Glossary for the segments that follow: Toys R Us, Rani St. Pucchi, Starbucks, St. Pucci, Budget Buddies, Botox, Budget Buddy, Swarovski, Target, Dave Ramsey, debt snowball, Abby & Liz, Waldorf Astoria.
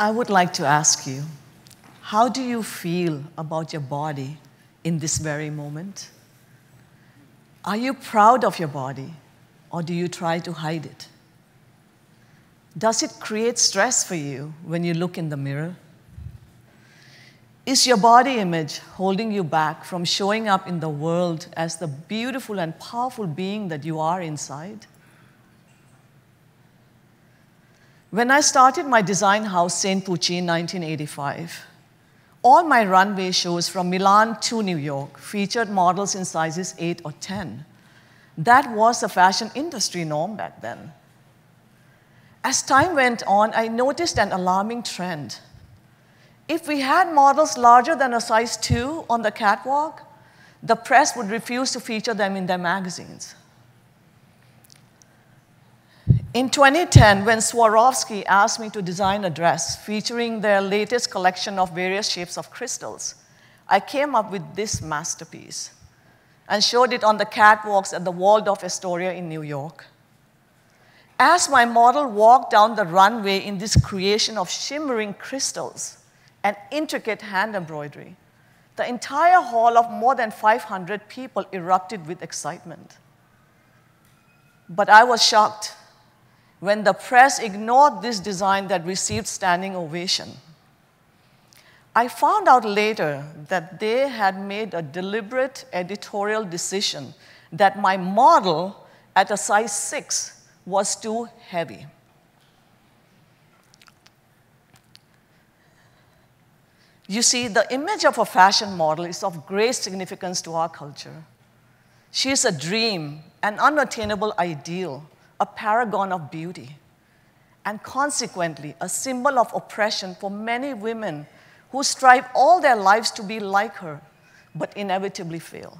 I would like to ask you, how do you feel about your body in this very moment? Are you proud of your body, or do you try to hide it? Does it create stress for you when you look in the mirror? Is your body image holding you back from showing up in the world as the beautiful and powerful being that you are inside? When I started my design house, St. Pucci, in 1985, all my runway shows from Milan to New York featured models in sizes 8 or 10. That was the fashion industry norm back then. As time went on, I noticed an alarming trend. If we had models larger than a size 2 on the catwalk, the press would refuse to feature them in their magazines. In 2010, when Swarovski asked me to design a dress featuring their latest collection of various shapes of crystals, I came up with this masterpiece and showed it on the catwalks at the Waldorf Astoria in New York. As my model walked down the runway in this creation of shimmering crystals and intricate hand embroidery, the entire hall of more than 500 people erupted with excitement. But I was shocked when the press ignored this design that received standing ovation. I found out later that they had made a deliberate editorial decision that my model at a size 6 was too heavy. You see, the image of a fashion model is of great significance to our culture. She is a dream, an unattainable ideal, a paragon of beauty, and consequently a symbol of oppression for many women who strive all their lives to be like her, but inevitably fail.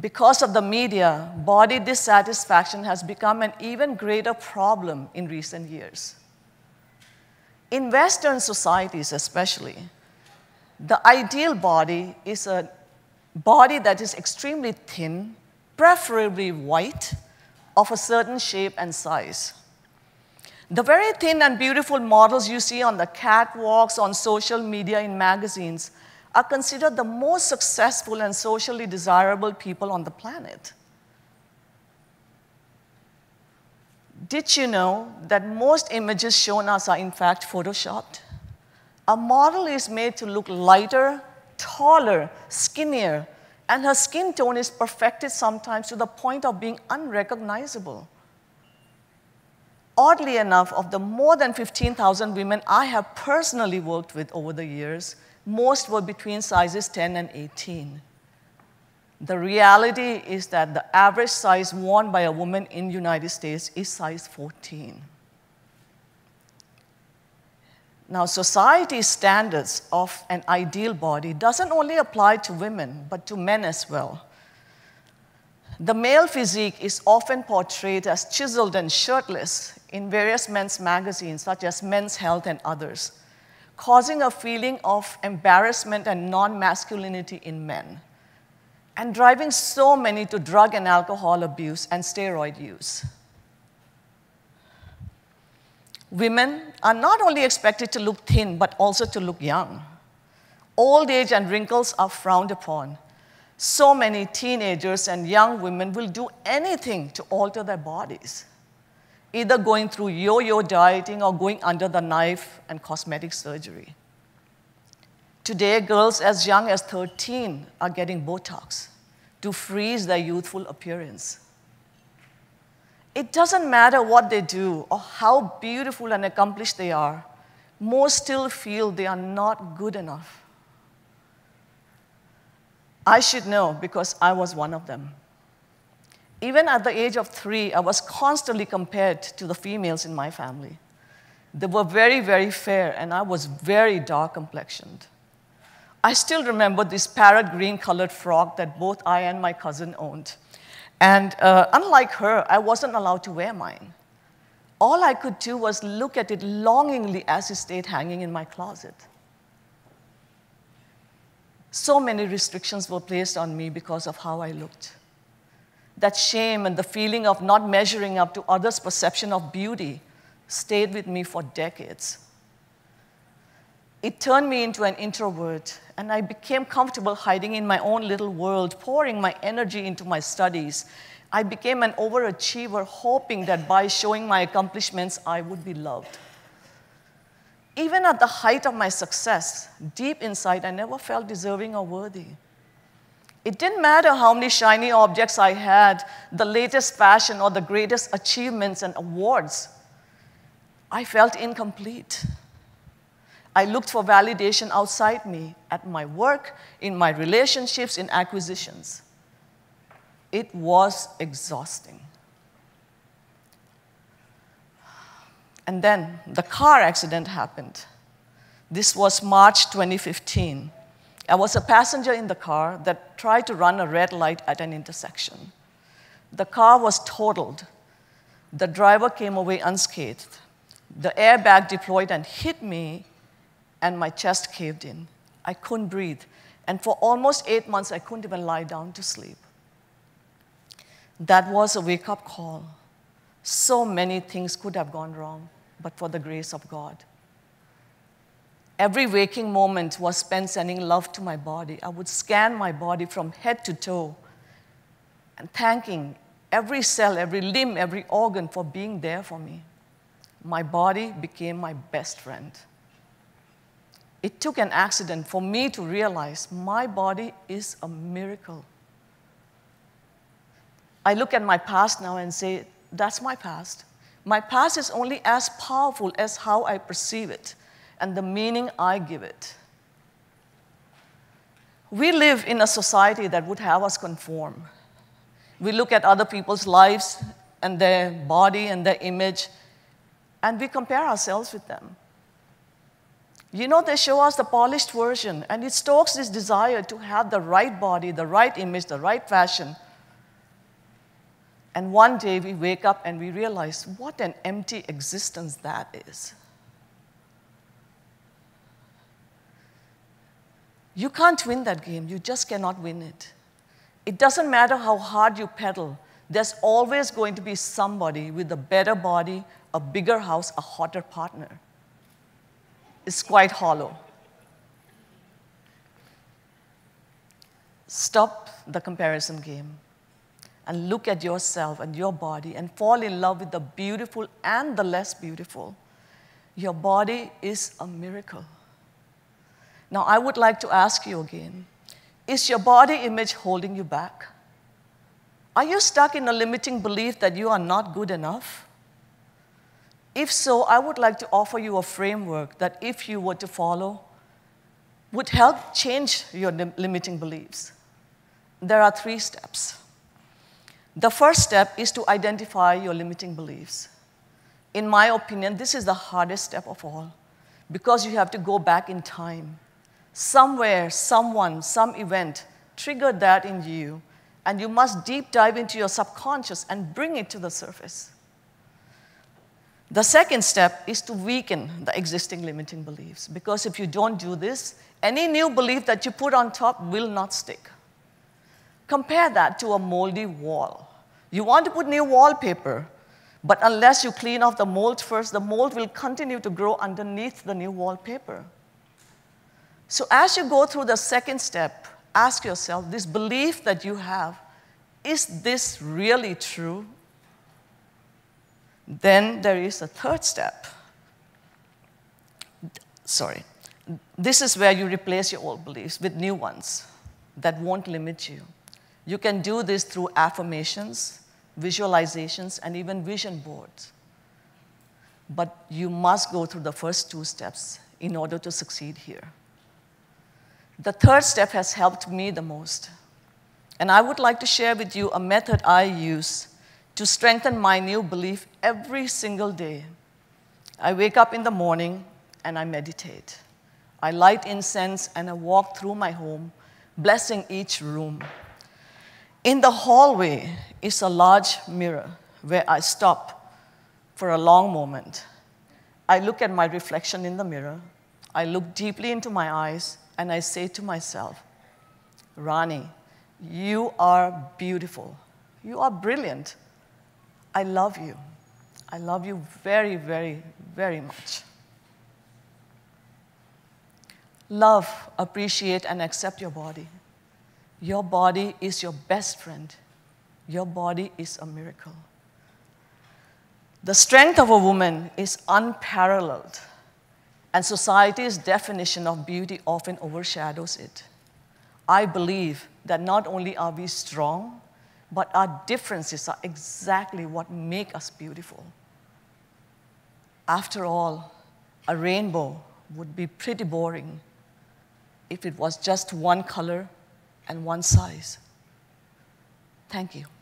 Because of the media, body dissatisfaction has become an even greater problem in recent years. In Western societies especially, the ideal body is a body that is extremely thin, preferably white, of a certain shape and size. The very thin and beautiful models you see on the catwalks, on social media, in magazines, are considered the most successful and socially desirable people on the planet. Did you know that most images shown us are in fact photoshopped? A model is made to look lighter, taller, skinnier, and her skin tone is perfected sometimes to the point of being unrecognizable. Oddly enough, of the more than 15,000 women I have personally worked with over the years, most were between sizes 10 and 18. The reality is that the average size worn by a woman in the United States is size 14. Now, society's standards of an ideal body doesn't only apply to women, but to men as well. The male physique is often portrayed as chiseled and shirtless in various men's magazines, such as Men's Health and others, causing a feeling of embarrassment and non-masculinity in men, and driving so many to drug and alcohol abuse and steroid use. Women are not only expected to look thin, but also to look young. Old age and wrinkles are frowned upon. So many teenagers and young women will do anything to alter their bodies, either going through yo-yo dieting or going under the knife and cosmetic surgery. Today, girls as young as 13 are getting Botox to freeze their youthful appearance. It doesn't matter what they do or how beautiful and accomplished they are, most still feel they are not good enough. I should know because I was one of them. Even at the age of 3, I was constantly compared to the females in my family. They were very, very fair, and I was very dark-complexioned. I still remember this parrot green-colored frock that both I and my cousin owned. And unlike her, I wasn't allowed to wear mine. All I could do was look at it longingly as it stayed hanging in my closet. So many restrictions were placed on me because of how I looked. That shame and the feeling of not measuring up to others' perception of beauty stayed with me for decades. It turned me into an introvert, and I became comfortable hiding in my own little world, pouring my energy into my studies. I became an overachiever, hoping that by showing my accomplishments, I would be loved. Even at the height of my success, deep inside, I never felt deserving or worthy. It didn't matter how many shiny objects I had, the latest fashion, or the greatest achievements and awards. I felt incomplete. I looked for validation outside me, at my work, in my relationships, in acquisitions. It was exhausting. And then the car accident happened. This was March 2015. I was a passenger in the car that tried to run a red light at an intersection. The car was totaled. The driver came away unscathed. The airbag deployed and hit me, and my chest caved in. I couldn't breathe. And for almost 8 months, I couldn't even lie down to sleep. That was a wake-up call. So many things could have gone wrong, but for the grace of God. Every waking moment was spent sending love to my body. I would scan my body from head to toe and thanking every cell, every limb, every organ for being there for me. My body became my best friend. It took an accident for me to realize my body is a miracle. I look at my past now and say, that's my past. My past is only as powerful as how I perceive it and the meaning I give it. We live in a society that would have us conform. We look at other people's lives and their body and their image, and we compare ourselves with them. You know, they show us the polished version, and it stokes this desire to have the right body, the right image, the right fashion. And one day we wake up and we realize what an empty existence that is. You can't win that game. You just cannot win it. It doesn't matter how hard you pedal. There's always going to be somebody with a better body, a bigger house, a hotter partner. It's quite hollow. Stop the comparison game and look at yourself and your body and fall in love with the beautiful and the less beautiful. Your body is a miracle. Now, I would like to ask you again, is your body image holding you back? Are you stuck in a limiting belief that you are not good enough? If so, I would like to offer you a framework that, if you were to follow, would help change your limiting beliefs. There are 3 steps. The first step is to identify your limiting beliefs. In my opinion, this is the hardest step of all, because you have to go back in time. Somewhere, someone, some event triggered that in you, and you must deep dive into your subconscious and bring it to the surface. The second step is to weaken the existing limiting beliefs, because if you don't do this, any new belief that you put on top will not stick. Compare that to a moldy wall. You want to put new wallpaper, but unless you clean off the mold first, the mold will continue to grow underneath the new wallpaper. So as you go through the second step, ask yourself, this belief that you have, is this really true? Then there is a third step. This is where you replace your old beliefs with new ones that won't limit you. You can do this through affirmations, visualizations, and even vision boards. But you must go through the first 2 steps in order to succeed here. The third step has helped me the most. And I would like to share with you a method I use to strengthen my new belief every single day. I wake up in the morning and I meditate. I light incense and I walk through my home, blessing each room. In the hallway is a large mirror where I stop for a long moment. I look at my reflection in the mirror. I look deeply into my eyes and I say to myself, Rani, you are beautiful. You are brilliant. I love you. I love you very, very, very much. Love, appreciate, and accept your body. Your body is your best friend. Your body is a miracle. The strength of a woman is unparalleled, and society's definition of beauty often overshadows it. I believe that not only are we strong, but our differences are exactly what make us beautiful. After all, a rainbow would be pretty boring if it was just one color and one size. Thank you.